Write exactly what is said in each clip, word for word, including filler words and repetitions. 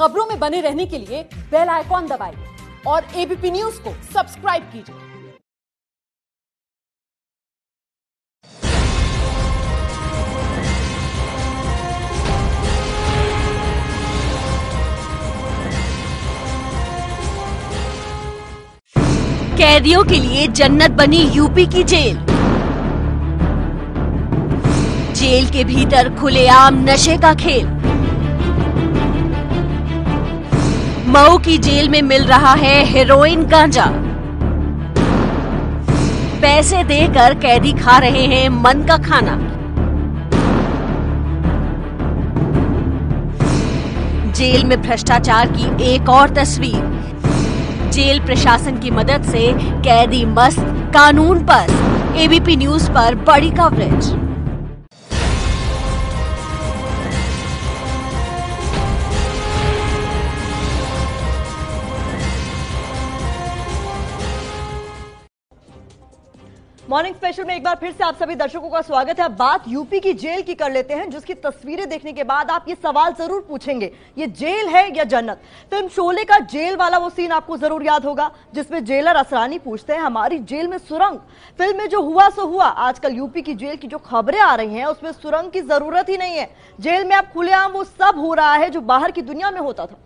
खबरों में बने रहने के लिए बेल आइकॉन दबाइए और एबीपी न्यूज को सब्सक्राइब कीजिए। कैदियों के लिए जन्नत बनी यूपी की जेल। जेल के भीतर खुलेआम नशे का खेल। मऊ की जेल में मिल रहा है हेरोइन, गांजा। पैसे देकर कैदी खा रहे हैं मन का खाना। जेल में भ्रष्टाचार की एक और तस्वीर। जेल प्रशासन की मदद से कैदी मस्त, कानून पर। एबीपी न्यूज पर बड़ी कवरेज। मॉर्निंग स्पेशल में एक बार फिर से आप सभी दर्शकों का स्वागत है। बात यूपी की जेल की कर लेते हैं, जिसकी तस्वीरें देखने के बाद आप ये सवाल जरूर पूछेंगे, ये जेल है या जन्नत। फिल्म शोले का जेल वाला वो सीन आपको जरूर याद होगा, जिसमें जेलर असरानी पूछते हैं, हमारी जेल में सुरंग। फिल्म में जो हुआ सो हुआ। आजकल यूपी की जेल की जो खबरें आ रही है उसमें सुरंग की जरूरत ही नहीं है। जेल में अब खुलेआम वो सब हो रहा है जो बाहर की दुनिया में होता था।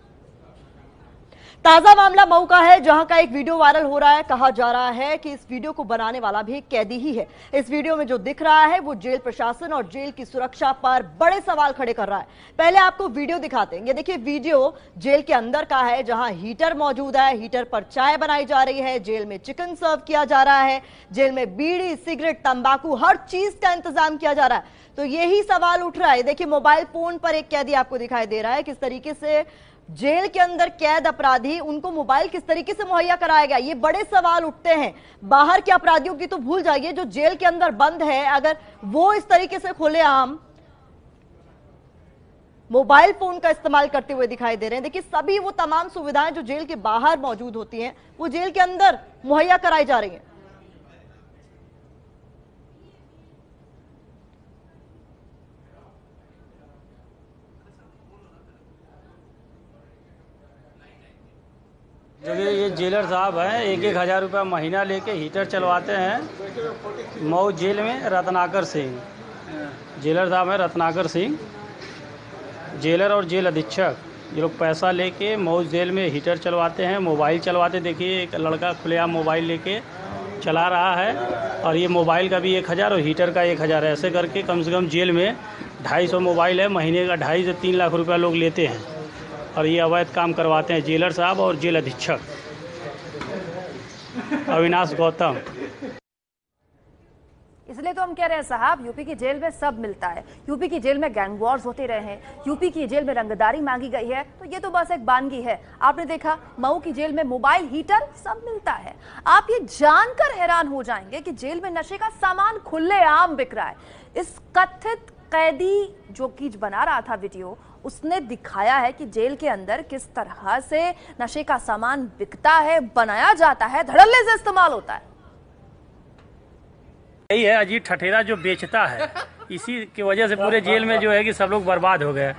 ताजा मामला मऊ का है, जहां का एक वीडियो वायरल हो रहा है। कहा जा रहा है कि इस वीडियो को बनाने वाला भी एक कैदी ही है। इस वीडियो में जो दिख रहा है वो जेल प्रशासन और जेल की सुरक्षा पर बड़े सवाल खड़े कर रहा है। पहले आपको वीडियो दिखाते हैं। ये देखिए, वीडियो जेल के अंदर का है, जहां हीटर मौजूद है। हीटर पर चाय बनाई जा रही है। जेल में चिकन सर्व किया जा रहा है। जेल में बीड़ी, सिगरेट, तंबाकू, हर चीज का इंतजाम किया जा रहा है। तो यही सवाल उठ रहा है। देखिए, मोबाइल फोन पर एक कैदी आपको दिखाई दे रहा है। किस तरीके से जेल के अंदर कैद अपराधी, उनको मोबाइल किस तरीके से मुहैया कराया गया, ये बड़े सवाल उठते हैं। बाहर के अपराधियों की तो भूल जाइए, जो जेल के अंदर बंद है, अगर वो इस तरीके से खुलेआम मोबाइल फोन का इस्तेमाल करते हुए दिखाई दे रहे हैं। देखिए, सभी वो तमाम सुविधाएं जो जेल के बाहर मौजूद होती हैं वो जेल के अंदर मुहैया कराई जा रही है। जगह ये जेलर साहब हैं, एक एक हज़ार रुपया महीना लेके हीटर चलवाते हैं मऊ जेल में। रत्नाकर सिंह जेलर साहब हैं, रत्नाकर सिंह जेलर और जेल अधीक्षक। ये लोग पैसा लेके मऊ जेल में हीटर चलवाते हैं, मोबाइल चलवाते। देखिए, एक लड़का खुलेआम मोबाइल लेके चला रहा है, और ये मोबाइल का भी एक हज़ार और हीटर का एक हज़ार, ऐसे करके कम से कम जेल में ढाई सौ मोबाइल है। महीने का ढाई से तीन लाख रुपया लोग लेते हैं, और ये अवैध काम करवाते हैं जेलर साहब और जेल अधीक्षक अविनाश गौतम। इसलिए तो हम कह रहे हैं साहब, यूपी की जेल में सब मिलता है। यूपी की जेल में गैंग वॉर्स होते रहे हैं, यूपी की जेल में रंगदारी मांगी गई है, तो ये तो बस एक वानगी है। आपने देखा, मऊ की जेल में मोबाइल, हीटर सब मिलता है। आप ये जानकर हैरान हो जाएंगे कि जेल में नशे का सामान खुलेआम बिक रहा है। इस कथित कैदी जो कि बना रहा था वीडियो, उसने दिखाया है कि जेल के अंदर किस तरह से नशे का सामान बिकता है, बनाया जाता है, धड़ल्ले से इस्तेमाल होता है। यही है अजीब ठठेरा जो बेचता है, इसी की वजह से पूरे जेल में जो है कि सब लोग बर्बाद हो गए।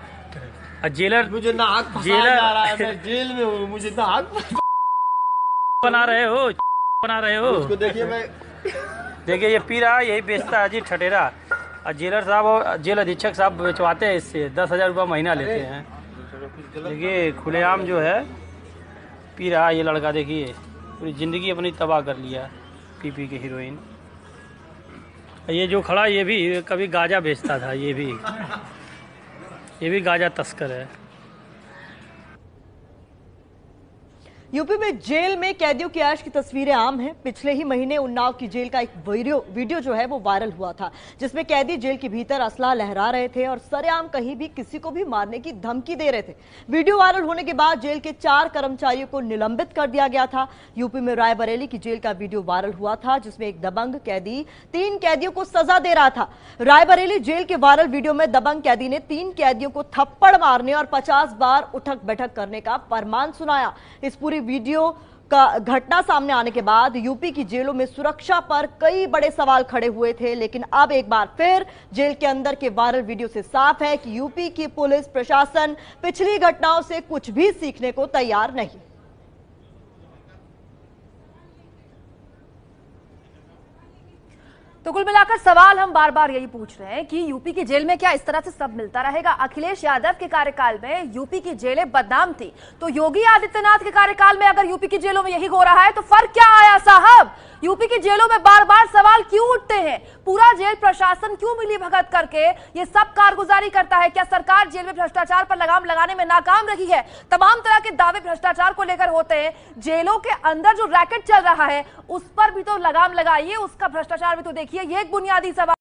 जेलर मुझे ना आग जेलर आ रहा है, मैं जेल में हूँ, मुझे ना आग बना रहे हो बना रहे हो देखिए मैं देखिए ये पी रहा है, यही बेचता है अजीब ठठेरा। और जेलर साहब और जेल अधीक्षक साहब बेचवाते हैं, इससे दस हज़ार रुपया महीना लेते हैं। देखिए, खुलेआम जो है पी रहा ये लड़का। देखिए, पूरी ज़िंदगी अपनी तबाह कर लिया पी पी के हीरोइन। ये जो खड़ा, ये भी कभी गांजा बेचता था। ये भी ये भी गांजा तस्कर है। यूपी में जेल में कैदियों की ऐश की तस्वीरें आम हैं। पिछले ही महीने उन्नाव की जेल का एक वीडियो वीडियो जो है वो वायरल हुआ था, जिसमें कैदी जेल के भीतर असला लहरा रहे थे और सरेआम कहीं भी किसी को भी मारने की धमकी दे रहे थे। वीडियो वायरल होने के बाद जेल के चार कर्मचारियों को निलंबित कर दिया गया था। यूपी में रायबरेली की जेल का वीडियो वायरल हुआ था, जिसमें एक दबंग कैदी तीन कैदियों को सजा दे रहा था। रायबरेली जेल के वायरल वीडियो में दबंग कैदी ने तीन कैदियों को थप्पड़ मारने और पचास बार उठक बैठक करने का फरमान सुनाया। इस पूरी वीडियो का घटना सामने आने के बाद यूपी की जेलों में सुरक्षा पर कई बड़े सवाल खड़े हुए थे, लेकिन अब एक बार फिर जेल के अंदर के वायरल वीडियो से साफ है कि यूपी की पुलिस प्रशासन पिछली घटनाओं से कुछ भी सीखने को तैयार नहीं। तो कुल मिलाकर सवाल हम बार बार यही पूछ रहे हैं कि यूपी की जेल में क्या इस तरह से सब मिलता रहेगा। अखिलेश यादव के कार्यकाल में यूपी की जेलें बदनाम थी, तो योगी आदित्यनाथ के कार्यकाल में अगर यूपी की जेलों में यही हो रहा है तो फर्क क्या आया साहब? यूपी की जेलों में बार बार सवाल क्यों उठते हैं? पूरा जेल प्रशासन क्यों मिलीभगत करके ये सब कारगुजारी करता है? क्या सरकार जेल में भ्रष्टाचार पर लगाम लगाने में नाकाम रही है? तमाम तरह के दावे भ्रष्टाचार को लेकर होते हैं। जेलों के अंदर जो रैकेट चल रहा है उस पर भी तो लगाम लगाइए, उसका भ्रष्टाचार भी तो देखिए। ये एक बुनियादी सवाल